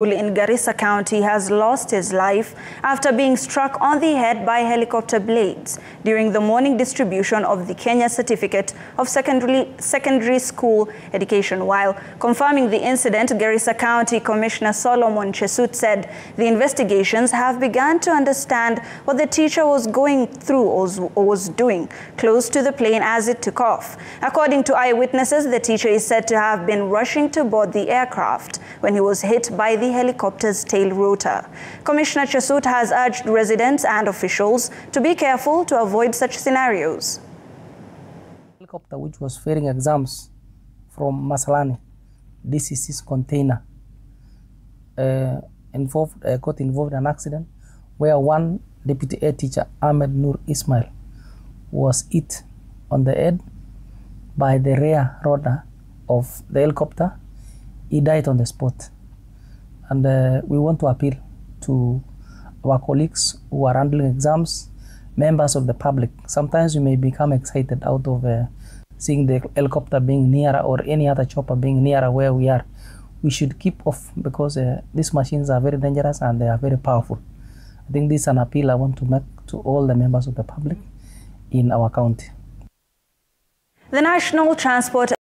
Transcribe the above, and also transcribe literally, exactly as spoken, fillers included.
In Garissa County has lost his life after being struck on the head by helicopter blades during the morning distribution of the Kenya Certificate of Secondary, Secondary School Education. While confirming the incident, Garissa County Commissioner Solomon Chesut said the investigations have begun to understand what the teacher was going through or was doing close to the plane as it took off. According to eyewitnesses, the teacher is said to have been rushing to board the aircraft when he was hit by the helicopter's tail rotor. Commissioner Chesut has urged residents and officials to be careful to avoid such scenarios. Helicopter which was fairing exams from Masalani, D C C's container, uh, involved, uh, got involved in an accident where one deputy air teacher, Ahmed Nur Ismail, was hit on the head by the rear rotor of the helicopter. He died on the spot. And uh, we want to appeal to our colleagues who are handling exams, members of the public. Sometimes you may become excited out of uh, seeing the helicopter being nearer or any other chopper being nearer where we are. We should keep off because uh, these machines are very dangerous and they are very powerful. I think this is an appeal I want to make to all the members of the public in our county. The National Transport